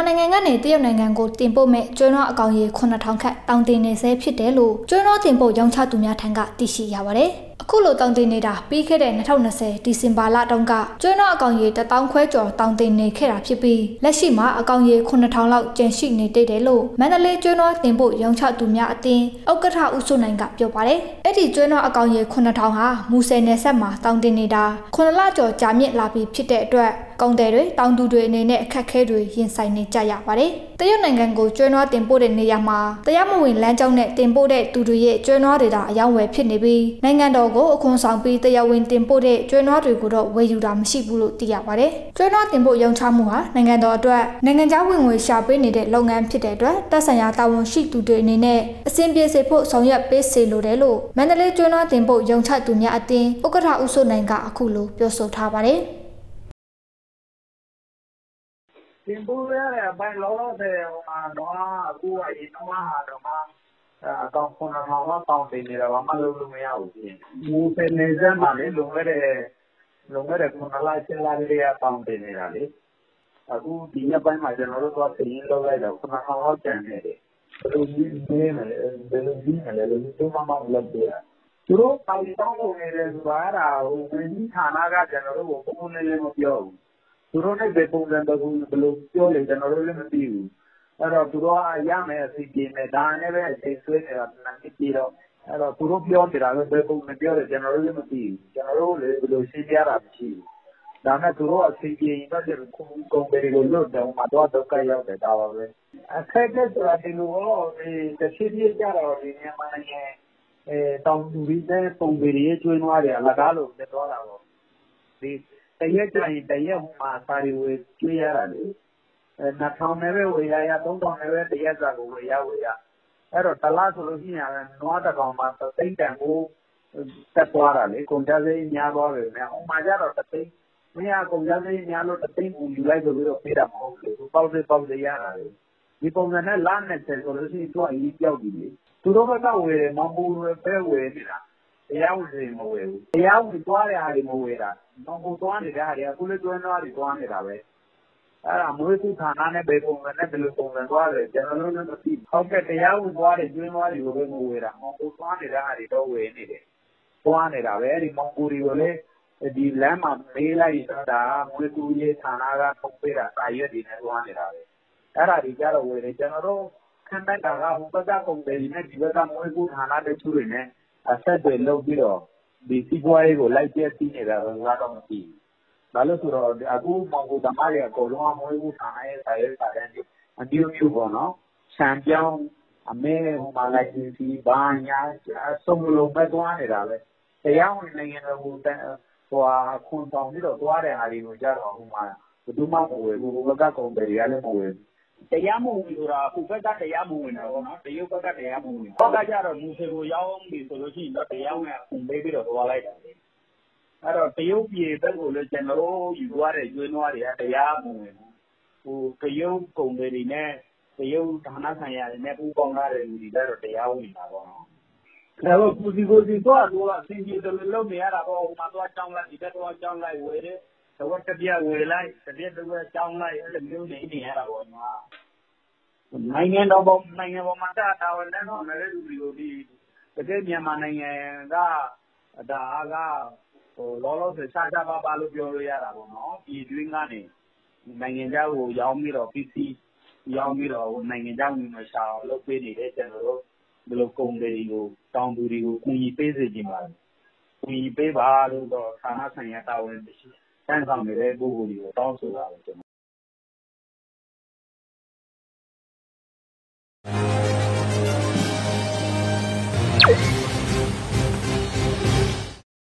มาในงานในเตียงในงานกูติมโปเมจอยนอเกาหลีคนละท้องแค่ตังตีในเซพิเดลูจอยนอติมโปยองชาตุนยาแทงกะติชิยาวะเดคุโลตังตีในดาปีแค่เดนเท่านั้นเซดิซิมบาละตองกะจอยนอเกาหลีแต่ต้องควายจ่อตังตีในแค่รับชิปีและชิมาเกาหลีคนละท้องเราเจนชิในเตเดลูแม้แต่เลยจอยนอติมโปยองชาตุนยาตีเอากระทาอุสุนัยกับเปียวไปเอ็ดจอยนอเกาหลีคนละท้องฮะมูเซเนเซมาตังตีในดาคนละจ่อจามเยลาบีพิเดด้วยกองเดด้วยตังดูด้วยในเนแค่แค่ด้วยยินใส่ในใจอยากไปแต่ยังในงานกูจอยนอเต็มโปเดในยามาแต่ยังมุ่งแรงจังเนเต็มโปเดตูดูเยจอยนอเดดายังเวพิเนบีในงานดอกก็คนสองปีแต่ยังเวนเต็มโปเดจอยนอดูกูดอกเวยูดามชิบุลุตีอยากไปจอยนอเต็มโปยังชามัวในงานดอกด้วยในงานจ้าวิ่งเวชาไปในเดโรงงานพิเดด้วยแต่สัญญาตาวงชิตูด้วยในเนเซียนเบียเซโปสองยาเปเซโลเดโลแม้แต่เลยจอยนอเต็มโปยังชาตุนยาอติโอกราอุโซในกาคุโลเปียวโซทาไปเต็มบุญเลยไปล้อเดียวมาหน้ากูไอ้น้องมาเดี๋ยวมาตอนคนน้องว่าตอนตีนี่เราว่ามันลุงไม่เอาสิมูเป็นเรื่องมาเลยลุงไม่ได้คนอะไรเช่นไรเรียตอนตีนี่เราดิกูตีนี่ไปมาเจอเราตัวตีนี่เราเลยเดี๋ยวคนน้องเขาแจ้งเลยลุงยิ้มเลยลุงยิ้มเลยลุงยิ้มตัวมันหลับเดียวจุดไปต้องกูเรียนว่าเราไม่มีฐานะกันเจอเราว่ากูไม่เล่นมาเดียวทุกคนเด็กพวกนั้นก็คือเป็นลูกเจ้าเลยแต่เราเรื่องมันดีอยู่แล้วทุกคนย่าแม่สิเกมด้านนี้เป็นเด็กสุดเลยนั่นคือที่เราแล้วทุกคนเจ้าที่เราเด็กพวกนั้นเจ้าเลยแต่เราเรื่องมันดีอยู่แต่เราเรื่องเป็นลูกศิษย์เราดีอยู่ด้านนั้นทุกคนสิเกมนั่นจะคุ้มคุ้มไปเลยลูกเดี๋ยวมาดูดูกันอย่างเด็ดเอาไว้แค่แค่ตัวที่ลูกเราจะเชื่อใจเราเนี่ยมันเนี่ยต้องดูวิธีปุ่มไปเรื่อยช่วยนัวเดี๋ยวละกันลูกเดี๋ยวตัวเราดีแต่ยังจะยังแต่ยังผมมาสารีวิทยาอะไรนักท่องเที่ยววิทยาต้องท่องเที่ยวแต่ยังจะกูวิทยาแล้วตลาดสุรศิลป์นั้นนัวตะกองมาตั้งแต่กูแต่ตัวอะไรคงจะได้ยาบ้าเลยนะผมมาจากเราตั้งเนี่ยคงจะได้ยาเราตั้งกูอยู่ไรก็ไม่รู้ปีละมองเลยเป้าเดียร์อะไรนี่ผมเนี่ยล้านเนี่ยสุรศิลป์ตัวอีกเดียวดีทุกคนก็เว้ยมาบูเป้เว้ยนี่ละเดี๋ยวสิตัวอะไรอะไรมาเว้ยละน้องกูตัวนี้ได้เดี๋ยวกูเลยตัวน้อยตัวนี้ได้เลยอะไรมือถือฐานะเนี่ยเบลงกันเนี่ยเบลงกันว่าเลยเจ้าหนุ่มก็ตีเขาแค่เดี๋ยวกูตัวนี้ตัวน้อยกูเป็นกูเว้ยละน้องกูตัวนี้ได้เดี๋ยวตัวเว้ยนี่เลยตัวนี้ได้เลยริมกูรีวะเลยดีแหลมอ่ะไม่ไรสักด่ามือถือยี่ฐานะก็ต้องไปละตายดีเนี่ยตัวนี้ได้เลยอะไรดีเจ้าเว้ยเลยเจ้าหนุ่มขึ้นไปด่าเขาก็จะคงได้เนี่ยดีว่ามือกูฐานะได้ช่วยเนี่ยอาศัยเบลล์กี่รอบดีที่ว่าไอ้โกลไลท์เจ้าตีเนี่ยเราเราต้องตีนั่นแหละสุดแล้วอากูมองกูทำอะไรก็ลองมองกูทำอะไรใส่อันนี้เราอยู่ก่อนเนาะแชมเปี้ยนอเมริกามาเลเซียที่บ้านยาส่งลงไปตัวนี้ได้เลยแต่ยังไม่เห็นเราพูดแต่ว่าคนต้องมีตัวอะไรอะไรนู่นจ้าเราพูดมาดูมาโอ้ยกูก็จะคงไปเรียนเลยโอ้ยแต่ยังมุ่งอยู่ละผู้ก็จะแต่ยังมุ่งนะว่านะแต่ยุก็จะแต่ยังมุ่งก็ก็จะเราดูเสร็จก็ยังมีตัวที่เราแต่ยังเนี่ยคงไม่ได้ตัวอะไรกันแล้วแต่ยุปีเป็นคนเจนเราอยู่ว่าเรื่องว่าเรื่องแต่ยังมุ่งผู้แต่ยุคงไม่ได้เนี่ยแต่ยุฐานะสัญญาเนี่ยผู้กองน่าเรื่องดีแต่เราแต่ยังมุ่งนะว่าแล้วผู้ที่คนที่ตัวตัวสิ่งที่ตัวเราไม่อะไรก็มาตัวจังไรที่ตัวจังไรเว้ยแต่ว่าจะเดียวเวลาจะเดียวตัวจังไรอะไรไม่รู้นี่อะไรวะนะไม่เงี้ยเราบอกไม่เงี้ยว่ามันจะทำอะไรเนาะนั่นแหละดูดีดีแต่เดี๋ยวมันไม่เงี้ยก็ล้อล้อเสียชาชาบ้าบ้าลูกยอรู้ยาเราเนาะที่ดูงานนี่ไม่เงี้ยจะว่ายอมมีเราพิสิยอมมีเราไม่เงี้ยจะมีมาชาวลูกเป็นดีเด็ดจังเลยลูกคงได้รู้ต้องดูดีกูมีเป็นสิ่งที่มันกูมีเป็นบ้าลูกก็ฐานะสัญญาตัวเองแต่ฉันทำไม่ได้บุกอยู่ต้องสู้เรา